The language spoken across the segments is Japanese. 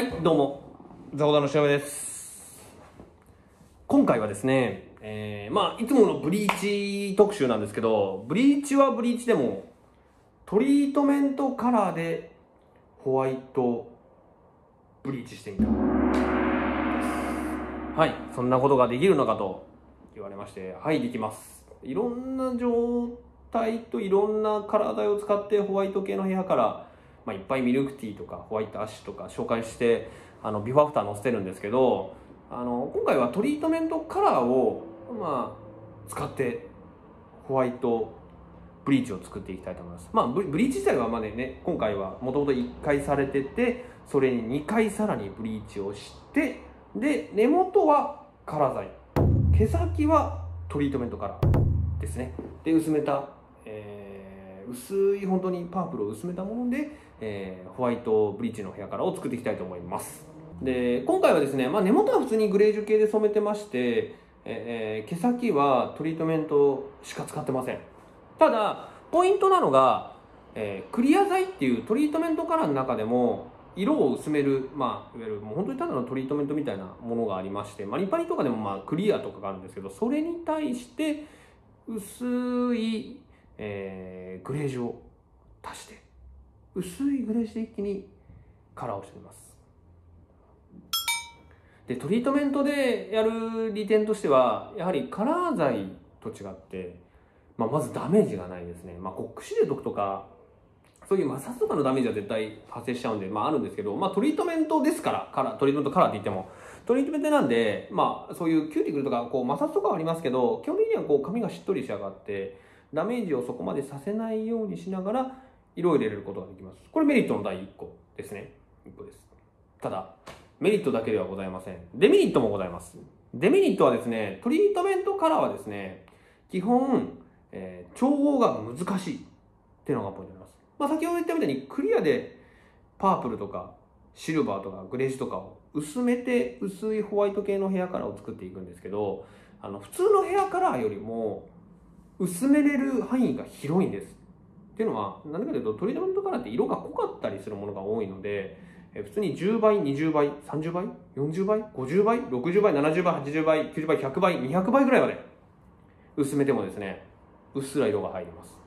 はい、どうも、ザオダのしおめです。今回はですね、いつものブリーチ特集なんですけど、ブリーチはブリーチでも、トリートメントカラーでホワイトブリーチしてみた。はい、そんなことができるのかと言われまして、はい、できます。いろんな状態といろんなカラー剤を使ってホワイト系の部屋から、いっぱいミルクティーとかホワイトアッシュとか紹介してビフォーアフター載せてるんですけど、今回はトリートメントカラーを、使ってホワイトブリーチを作っていきたいと思います。ブリーチ自体は今回はもともと1回されてて、それに2回さらにブリーチをして、で根元はカラー剤、毛先はトリートメントカラーですね。で薄めた、薄い本当にパープルを薄めたもので、ホワイトブリーチの部屋からを作っていきたいと思います。で今回はですね、根元は普通にグレージュ系で染めてまして、毛先はトリートメントしか使ってません。ただポイントなのが、クリア剤っていうトリートメントカラーの中でも色を薄める、いわゆるもう本当にただのトリートメントみたいなものがありまして、マリパリとかでもクリアとかがあるんですけど、それに対して薄いグレージュを足して、薄いグレージュで一気にカラーをしています。でトリートメントでやる利点としては、やはりカラー剤と違って、まずダメージがないですね。コックシデトクとかそういう摩擦とかのダメージは絶対発生しちゃうんで、あるんですけど、トリートメントですから、トリートメントカラーって言ってもトリートメントなんで、そういうキューティクルとかこう摩擦とかはありますけど、基本的にはこう髪がしっとり仕上がってダメージをそこまでさせないようにしながら色を入れることができます。これメリットの第1個ですね。1個です。ただメリットだけではございません。デメリットもございます。デメリットはですね、トリートメントカラーはですね、基本、調合が難しいっていうのがポイントになります。先ほど言ったみたいにクリアでパープルとかシルバーとかグレージュとかを薄めて、薄いホワイト系のヘアカラーを作っていくんですけど、普通のヘアカラーよりも薄めれる範囲が広いんです。っていうのは何かというと、トリートメントカラーって色が濃かったりするものが多いので、普通に10倍20倍30倍40倍50倍60倍70倍80倍90倍100倍200倍ぐらいまで薄めてもですね、うっすら色が入ります。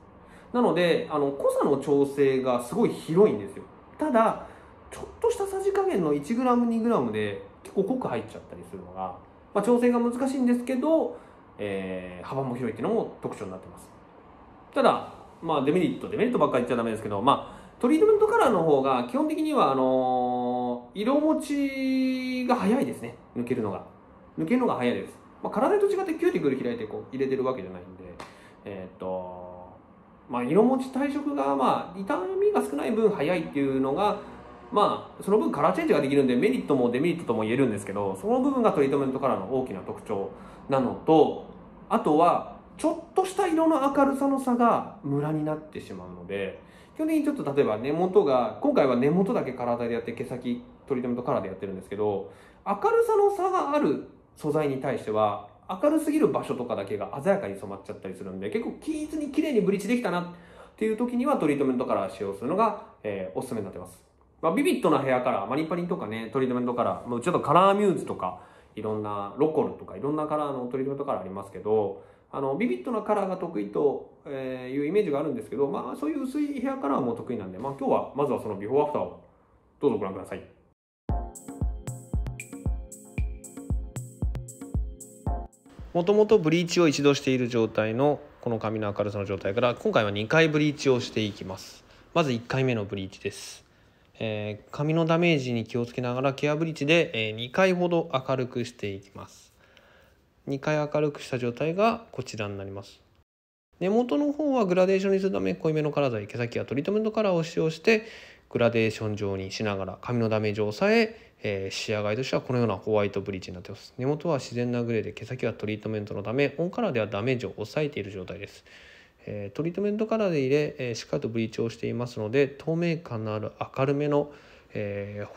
なので濃さの調整がすごい広いんですよ。ただちょっとしたさじ加減の 1g2g で結構濃く入っちゃったりするのが、調整が難しいんですけど、幅も広いっていうのも特徴になってます。ただ、デメリットばっかり言っちゃダメですけど、トリートメントカラーの方が基本的には色持ちが早いですね。抜けるのが早いです。体と違ってキューティクル開いてこう入れてるわけじゃないんで、色持ち退色が痛みが少ない分早いっていうのが、その分カラーチェンジができるんで、メリットもデメリットとも言えるんですけど、その部分がトリートメントカラーの大きな特徴なのと、あとはちょっとした色の明るさの差がムラになってしまうので、基本的にちょっと例えば根元が、今回は根元だけカラー剤でやって毛先トリートメントカラーでやってるんですけど、明るさの差がある素材に対しては明るすぎる場所とかだけが鮮やかに染まっちゃったりするんで、結構均一に綺麗にブリーチできたなっていう時にはトリートメントカラー使用するのが、おすすめになってます。ビビッドなヘアカラー、マリパリンとかね、トリートメントカラー、ちょっとカラーミューズとかいろんなロコルとかいろんなカラーのトリートメントカラーありますけど、ビビッドなカラーが得意というイメージがあるんですけど、そういう薄いヘアカラーも得意なんで、今日はまずはそのビフォーアフターをどうぞご覧ください。もともとブリーチを一度している状態のこの髪の明るさの状態から、今回は2回ブリーチをしていきます。まず1回目のブリーチです。髪のダメージに気をつけながらケアブリーチで、2回ほど明るくしていきます。2回明るくした状態がこちらになります。根元の方はグラデーションにするため濃いめのカラー剤、毛先はトリートメントカラーを使用してグラデーション状にしながら髪のダメージを抑え、仕上がりとしてはこのようなホワイトブリーチになっています。根元は自然なグレーで、毛先はトリートメントのためオンカラーではダメージを抑えている状態です。トリートメントカラーで入れ、しっかりとブリーチをしていますので、透明感のある明るめの、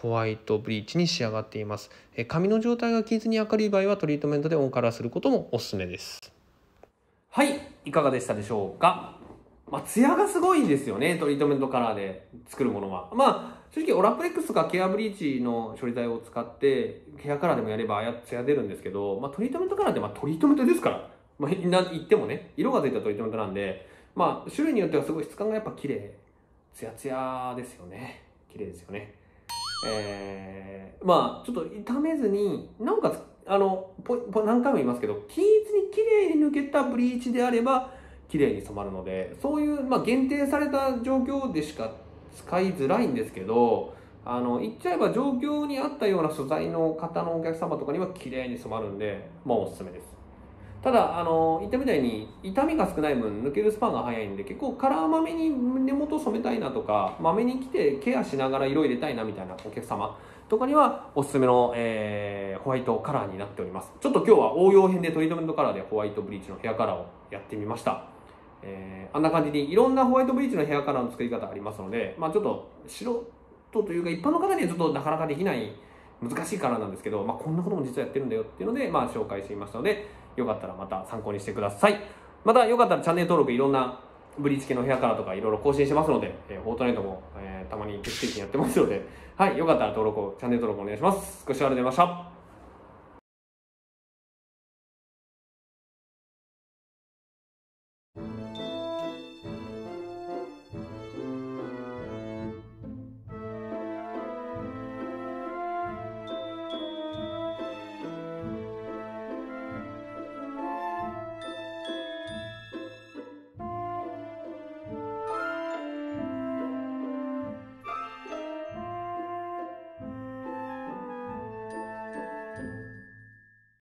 ホワイトブリーチに仕上がっています。髪の状態が均一に明るい場合はトリートメントでオンカラーすることもおすすめです。はい、いかがでしたでしょうか。ツヤがすごいんですよね、トリートメントカラーで作るものは。正直オランプレックスとかケアブリーチの処理剤を使ってケアカラーでもやれば艶出るんですけど、まあ、トリートメントカラーってトリートメントですから、まあ、言ってもね、色がついたトリートメントなんで、まあ、種類によってはすごい質感がやっぱ綺麗、ツヤツヤですよね。綺麗ですよね。まあちょっと傷めずに、なおかつ何回も言いますけど、均一に綺麗に抜けたブリーチであれば綺麗に染まるので、そういう、まあ、限定された状況でしか使いづらいんですけど、言っちゃえば状況に合ったような素材の方のお客様とかには綺麗に染まるんで、まあおすすめです。ただ言ったみたいに痛みが少ない分抜けるスパンが早いんで、結構カラーまめに根元染めたいなとか、まめに来てケアしながら色入れたいなみたいなお客様とかにはおすすめの、ホワイトカラーになっております。ちょっと今日は応用編でトリートメントカラーでホワイトブリーチのヘアカラーをやってみました。あんな感じにいろんなホワイトブリーチのヘアカラーの作り方ありますので、まあ、ちょっと素人というか一般の方にはちょっとなかなかできない難しいカラーなんですけど、まあ、こんなことも実はやってるんだよっていうので、まあ、紹介してみましたので、よかったらまた参考にしてください。またよかったらチャンネル登録、いろんなブリーチ系のヘアカラーとかいろいろ更新してますので、フォートナイトも、たまに定期的にやってますので、はい、よかったら登録を、チャンネル登録お願いします。ご視聴ありがとうございました。